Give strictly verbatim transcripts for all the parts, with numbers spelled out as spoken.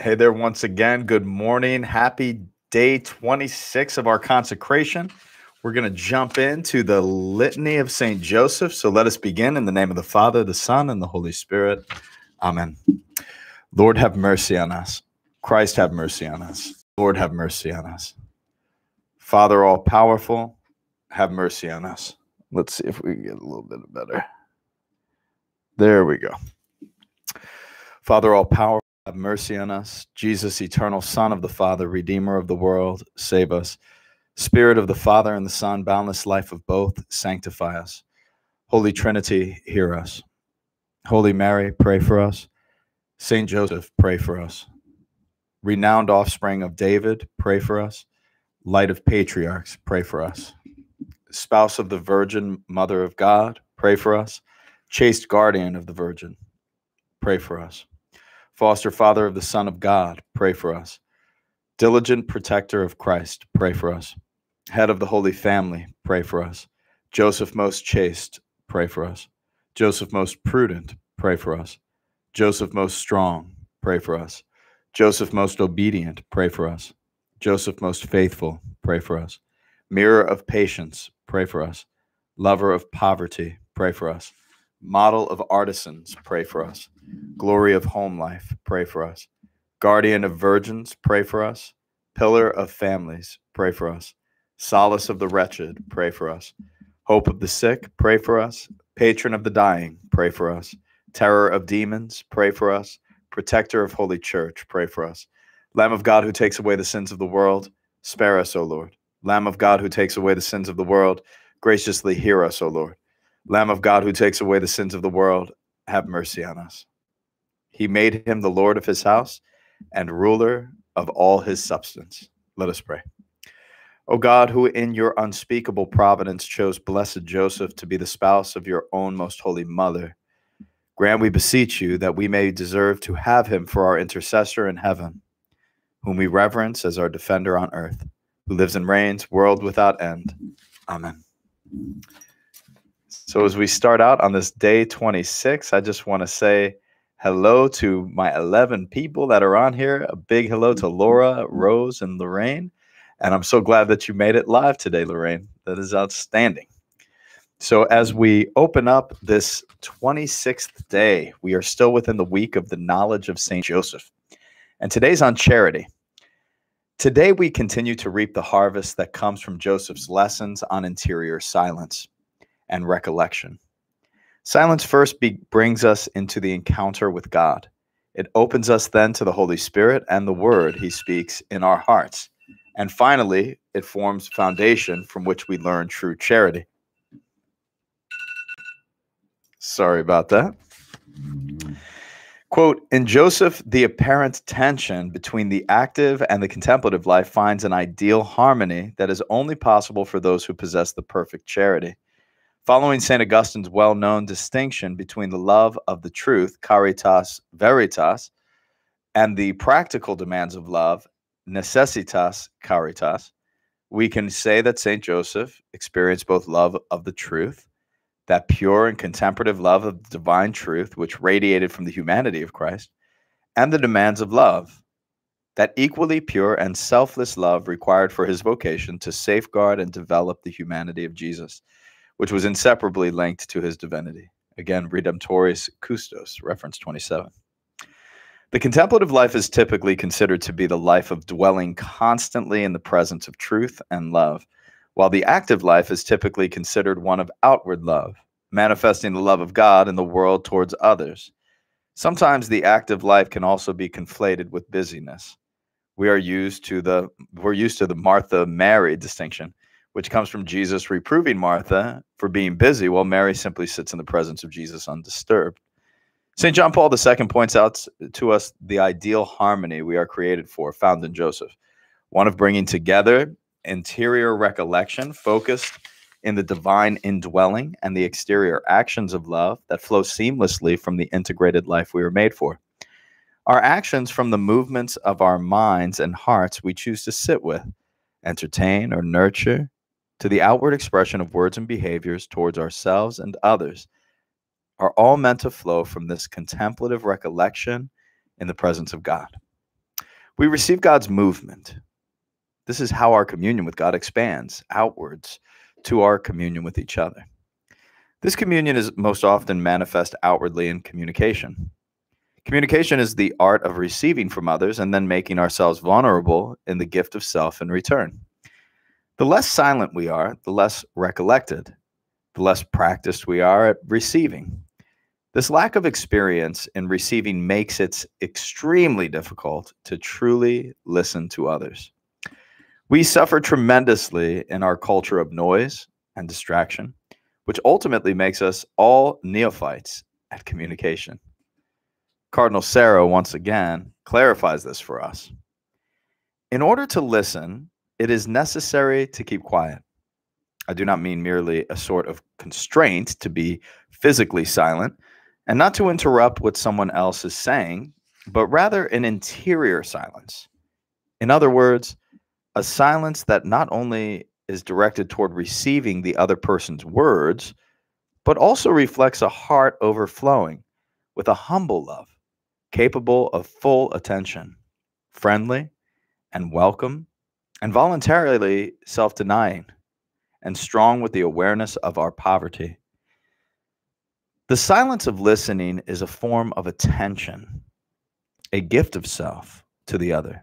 Hey there once again. Good morning. Happy day twenty-six of our consecration. We're going to jump into the litany of Saint Joseph. So let us begin in the name of the Father, the Son, and the Holy Spirit. Amen. Lord, have mercy on us. Christ, have mercy on us. Lord, have mercy on us. Father, all-powerful, have mercy on us. Let's see if we can get a little bit better. There we go. Father, all-powerful. Have mercy on us. Jesus, eternal Son of the Father, Redeemer of the world, save us. Spirit of the Father and the Son, boundless life of both, sanctify us. Holy Trinity, hear us. Holy Mary, pray for us. Saint Joseph, pray for us. Renowned offspring of David, pray for us. Light of patriarchs, pray for us. Spouse of the Virgin, Mother of God, pray for us. Chaste guardian of the Virgin, pray for us. Foster father of the Son of God, pray for us. Diligent protector of Christ, pray for us. Head of the Holy Family, pray for us. Joseph most chaste, pray for us. Joseph most prudent, pray for us. Joseph most strong, pray for us. Joseph most obedient, pray for us. Joseph most faithful, pray for us. Mirror of patience, pray for us. Lover of poverty, pray for us. Model of artisans, pray for us. Glory of home life, pray for us. Guardian of virgins, pray for us. Pillar of families, pray for us. Solace of the wretched, pray for us. Hope of the sick, pray for us. Patron of the dying, pray for us. Terror of demons, pray for us. Protector of Holy Church, pray for us. Lamb of God who takes away the sins of the world, spare us, O Lord. Lamb of God who takes away the sins of the world, graciously hear us, O Lord. Lamb of God who takes away the sins of the world, have mercy on us. He made him the Lord of his house and ruler of all his substance. Let us pray. O God, who in your unspeakable providence chose blessed Joseph to be the spouse of your own most holy mother, grant, we beseech you, that we may deserve to have him for our intercessor in heaven, whom we reverence as our defender on earth, who lives and reigns, world without end. Amen. So as we start out on this day twenty-six, I just want to say hello to my eleven people that are on here. A big hello to Laura, Rose, and Lorraine. And I'm so glad that you made it live today, Lorraine. That is outstanding. So as we open up this twenty-sixth day, we are still within the week of the knowledge of Saint Joseph. And today's on charity. Today we continue to reap the harvest that comes from Joseph's lessons on interior silence and recollection. Silence first be brings us into the encounter with God. It opens us then to the Holy Spirit and the Word he speaks in our hearts. And finally, it forms foundation from which we learn true charity. Sorry about that. Quote, in Joseph, the apparent tension between the active and the contemplative life finds an ideal harmony that is only possible for those who possess the perfect charity. Following Saint Augustine's well-known distinction between the love of the truth, caritas veritas, and the practical demands of love, necessitas caritas, we can say that Saint Joseph experienced both love of the truth, that pure and contemplative love of the divine truth which radiated from the humanity of Christ, and the demands of love, that equally pure and selfless love required for his vocation to safeguard and develop the humanity of Jesus, which was inseparably linked to his divinity. Again, redemptoris custos, reference twenty-seven. The contemplative life is typically considered to be the life of dwelling constantly in the presence of truth and love, while the active life is typically considered one of outward love, manifesting the love of God in the world towards others. Sometimes the active life can also be conflated with busyness. We are used to the, we're used to the Martha-Mary distinction, which comes from Jesus reproving Martha for being busy, while Mary simply sits in the presence of Jesus undisturbed. Saint John Paul the Second points out to us the ideal harmony we are created for, found in Joseph, one of bringing together interior recollection focused in the divine indwelling and the exterior actions of love that flow seamlessly from the integrated life we were made for. Our actions from the movements of our minds and hearts we choose to sit with, entertain, or nurture, to the outward expression of words and behaviors towards ourselves and others, are all meant to flow from this contemplative recollection in the presence of God. We receive God's movement. This is how our communion with God expands outwards to our communion with each other. This communion is most often manifest outwardly in communication. Communication is the art of receiving from others and then making ourselves vulnerable in the gift of self in return. The less silent we are, the less recollected, the less practiced we are at receiving. This lack of experience in receiving makes it extremely difficult to truly listen to others. We suffer tremendously in our culture of noise and distraction, which ultimately makes us all neophytes at communication. Cardinal Sarah, once again, clarifies this for us. In order to listen, it is necessary to keep quiet. I do not mean merely a sort of constraint to be physically silent and not to interrupt what someone else is saying, but rather an interior silence. In other words, a silence that not only is directed toward receiving the other person's words, but also reflects a heart overflowing with a humble love, capable of full attention, friendly and welcome, and voluntarily self-denying, and strong with the awareness of our poverty. The silence of listening is a form of attention, a gift of self to the other,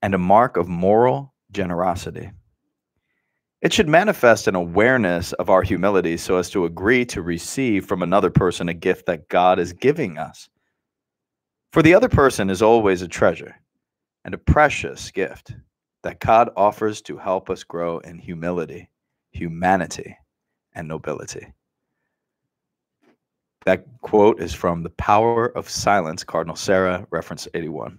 and a mark of moral generosity. It should manifest an awareness of our humility so as to agree to receive from another person a gift that God is giving us. For the other person is always a treasure and a precious gift that God offers to help us grow in humility, humanity, and nobility. That quote is from The Power of Silence, Cardinal Sarah, reference eighty-one.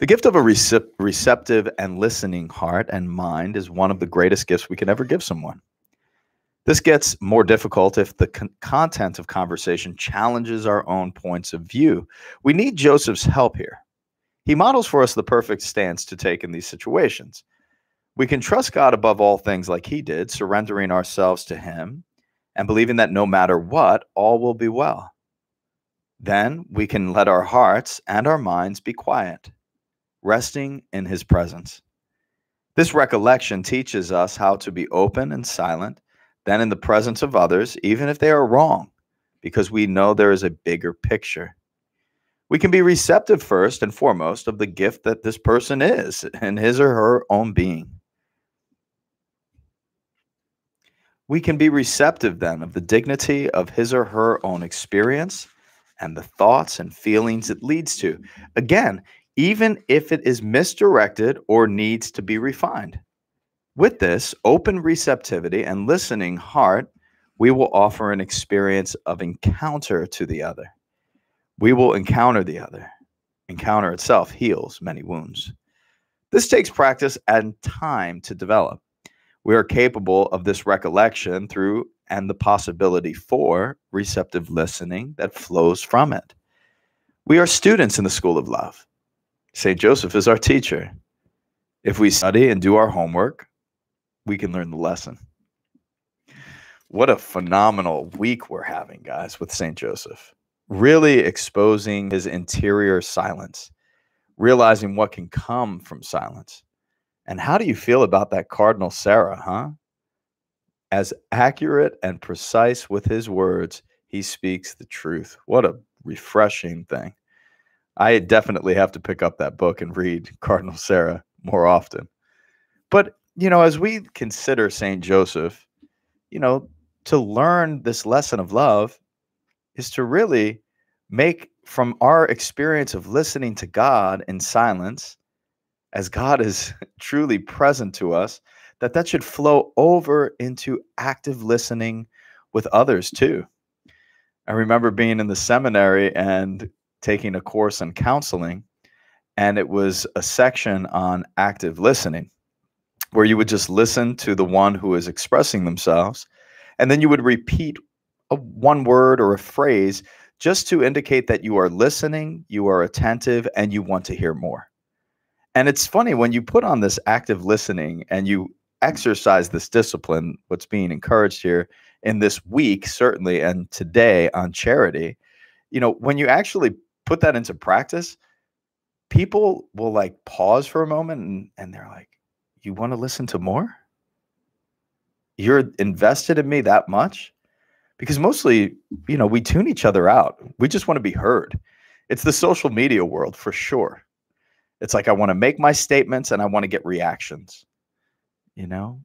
The gift of a recept- receptive and listening heart and mind is one of the greatest gifts we can ever give someone. This gets more difficult if the con- content of conversation challenges our own points of view. We need Joseph's help here. He models for us the perfect stance to take in these situations. We can trust God above all things like he did, surrendering ourselves to him and believing that no matter what, all will be well. Then we can let our hearts and our minds be quiet, resting in his presence. This recollection teaches us how to be open and silent, then in the presence of others, even if they are wrong, because we know there is a bigger picture. We can be receptive first and foremost of the gift that this person is in his or her own being. We can be receptive then of the dignity of his or her own experience and the thoughts and feelings it leads to. Again, even if it is misdirected or needs to be refined. With this open receptivity and listening heart, we will offer an experience of encounter to the other. We will encounter the other. Encounter itself heals many wounds. This takes practice and time to develop. We are capable of this recollection through and the possibility for receptive listening that flows from it. We are students in the school of love. Saint Joseph is our teacher. If we study and do our homework, we can learn the lesson. What a phenomenal week we're having, guys, with Saint Joseph. Really exposing his interior silence, realizing what can come from silence. And how do you feel about that Cardinal Sarah, huh? As accurate and precise with his words, he speaks the truth. What a refreshing thing. I definitely have to pick up that book and read Cardinal Sarah more often. But, you know, as we consider Saint Joseph, you know, to learn this lesson of love, is to really make from our experience of listening to God in silence, as God is truly present to us, that that should flow over into active listening with others too. I remember being in the seminary and taking a course in counseling, and it was a section on active listening, where you would just listen to the one who is expressing themselves, and then you would repeat a one word or a phrase just to indicate that you are listening, you are attentive, and you want to hear more. And it's funny, when you put on this active listening and you exercise this discipline, what's being encouraged here in this week, certainly, and today on charity, you know, when you actually put that into practice, people will like pause for a moment and, and they're like, you want to listen to more? You're invested in me that much? Because mostly, you know, we tune each other out. We just want to be heard. It's the social media world for sure. It's like, I want to make my statements and I want to get reactions, you know,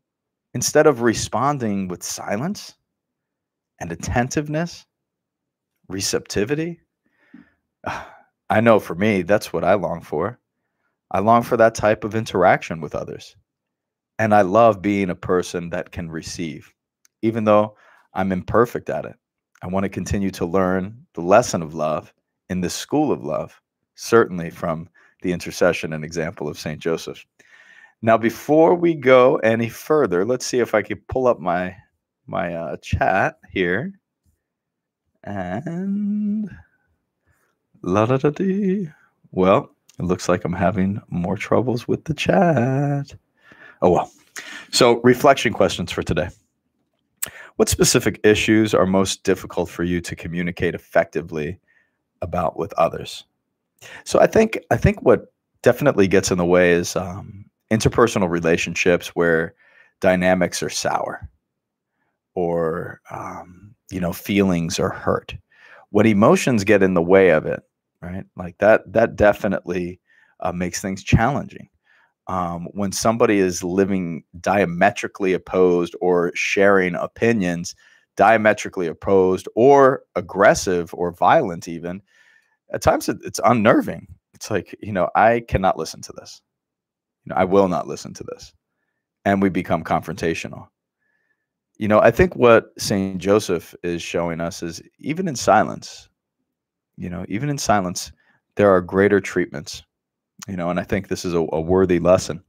instead of responding with silence and attentiveness, receptivity. I know for me, that's what I long for. I long for that type of interaction with others. And I love being a person that can receive, even though I'm imperfect at it. I want to continue to learn the lesson of love in the school of love, certainly from the intercession and example of Saint Joseph. Now, before we go any further, let's see if I can pull up my, my uh, chat here. And la da da dee. Well, it looks like I'm having more troubles with the chat. Oh, well. So, reflection questions for today. What specific issues are most difficult for you to communicate effectively about with others? So I think I think what definitely gets in the way is um, interpersonal relationships where dynamics are sour, or um, you know, feelings are hurt. What emotions get in the way of it, right? Like that that definitely uh, makes things challenging. Um, when somebody is living diametrically opposed or sharing opinions diametrically opposed or aggressive or violent even, at times it, it's unnerving. It's like, you know, I cannot listen to this. You know, I will not listen to this. And we become confrontational. You know, I think what Saint Joseph is showing us is even in silence, you know, even in silence, there are greater treatments, you know, and I think this is a, a worthy lesson.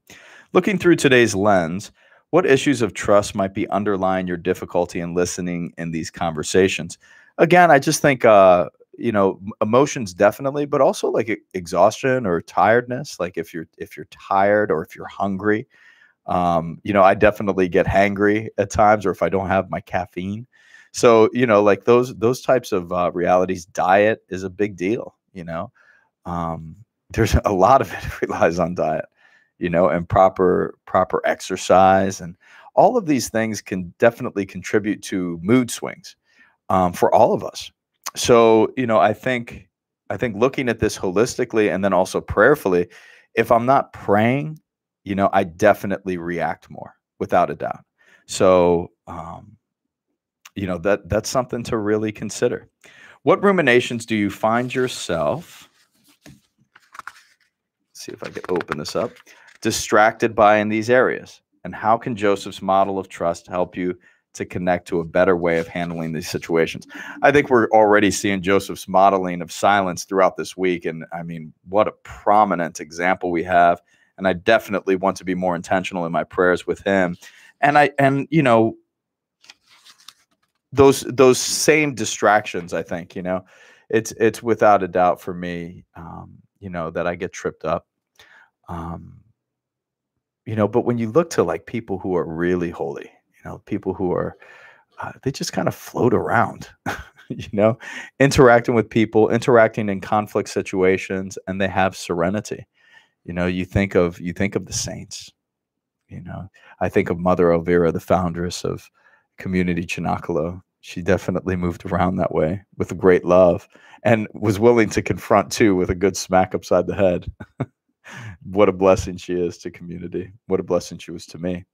Looking through today's lens, what issues of trust might be underlying your difficulty in listening in these conversations? Again, I just think, uh, you know, emotions definitely, but also like exhaustion or tiredness. Like if you're, if you're tired or if you're hungry, um, you know, I definitely get hangry at times, or if I don't have my caffeine. So, you know, like those, those types of uh, realities, diet is a big deal, you know, um, there's a lot of it relies on diet. You know, and proper proper exercise, and all of these things can definitely contribute to mood swings um, for all of us. So, you know, I think I think looking at this holistically and then also prayerfully, if I'm not praying, you know, I definitely react more without a doubt. So, um, you know, that that's something to really consider. What ruminations do you find yourself? See if I can open this up. Distracted by in these areas, and how can Joseph's model of trust help you to connect to a better way of handling these situations? I think we're already seeing Joseph's modeling of silence throughout this week, and I mean, what a prominent example we have, and I definitely want to be more intentional in my prayers with him. And I and you know, those those same distractions, I think, you know, it's it's without a doubt for me, um, you know, that I get tripped up. Um, You know, but when you look to like people who are really holy, you know, people who are, uh, they just kind of float around, you know, interacting with people, interacting in conflict situations, and they have serenity. You know, you think of, you think of the saints, you know, I think of Mother Elvira, the foundress of community Chinakalo. She definitely moved around that way with great love and was willing to confront too with a good smack upside the head. What a blessing she is to community. What a blessing she was to me.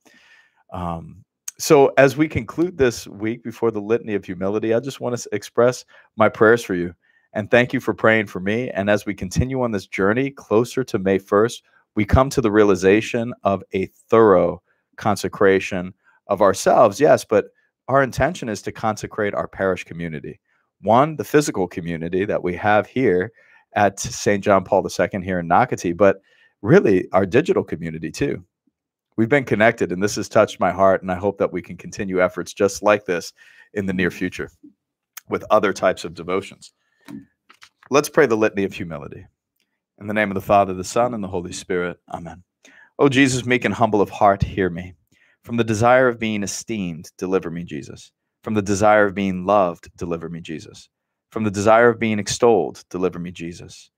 Um, so as we conclude this week before the Litany of Humility, I just want to express my prayers for you. And thank you for praying for me. And as we continue on this journey closer to May first, we come to the realization of a thorough consecration of ourselves. Yes, but our intention is to consecrate our parish community. One, the physical community that we have here at Saint John Paul the Second here in Nocatee, but really our digital community too. We've been connected, and this has touched my heart, and I hope that we can continue efforts just like this in the near future with other types of devotions. Let's pray the Litany of Humility. In the name of the Father, the Son, and the Holy Spirit. Amen. O Jesus, meek and humble of heart, hear me. From the desire of being esteemed, deliver me, Jesus. From the desire of being loved, deliver me, Jesus. From the desire of being extolled, deliver me, Jesus.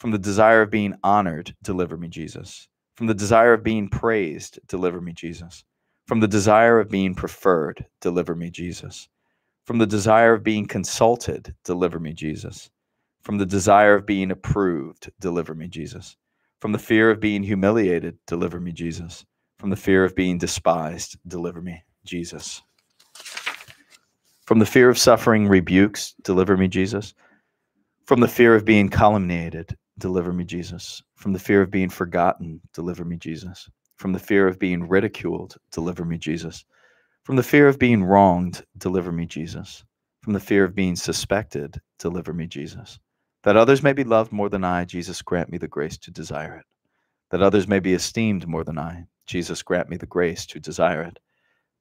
From the desire of being honored, deliver me, Jesus. From the desire of being praised, deliver me, Jesus. From the desire of being preferred, deliver me, Jesus. From the desire of being consulted, deliver me, Jesus. From the desire of being approved, deliver me, Jesus. From the fear of being humiliated, deliver me, Jesus. From the fear of being despised, deliver me, Jesus. From the fear of suffering rebukes, deliver me, Jesus. From the fear of being calumniated, deliver me, Jesus. From the fear of being forgotten, deliver me, Jesus. From the fear of being ridiculed, deliver me, Jesus. From the fear of being wronged, deliver me, Jesus. From the fear of being suspected, deliver me, Jesus. That others may be loved more than I, Jesus, grant me the grace to desire it. That others may be esteemed more than I, Jesus, grant me the grace to desire it.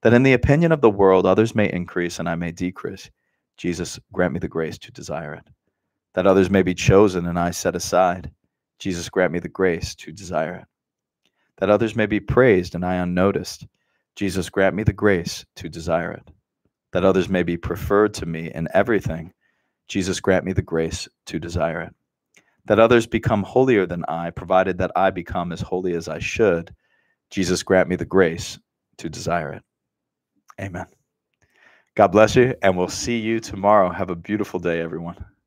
That in the opinion of the world, others may increase and I may decrease, Jesus, grant me the grace to desire it. That others may be chosen and I set aside, Jesus, grant me the grace to desire it. That others may be praised and I unnoticed, Jesus, grant me the grace to desire it. That others may be preferred to me in everything, Jesus, grant me the grace to desire it. That others become holier than I, provided that I become as holy as I should, Jesus, grant me the grace to desire it. Amen. God bless you, and we'll see you tomorrow. Have a beautiful day, everyone.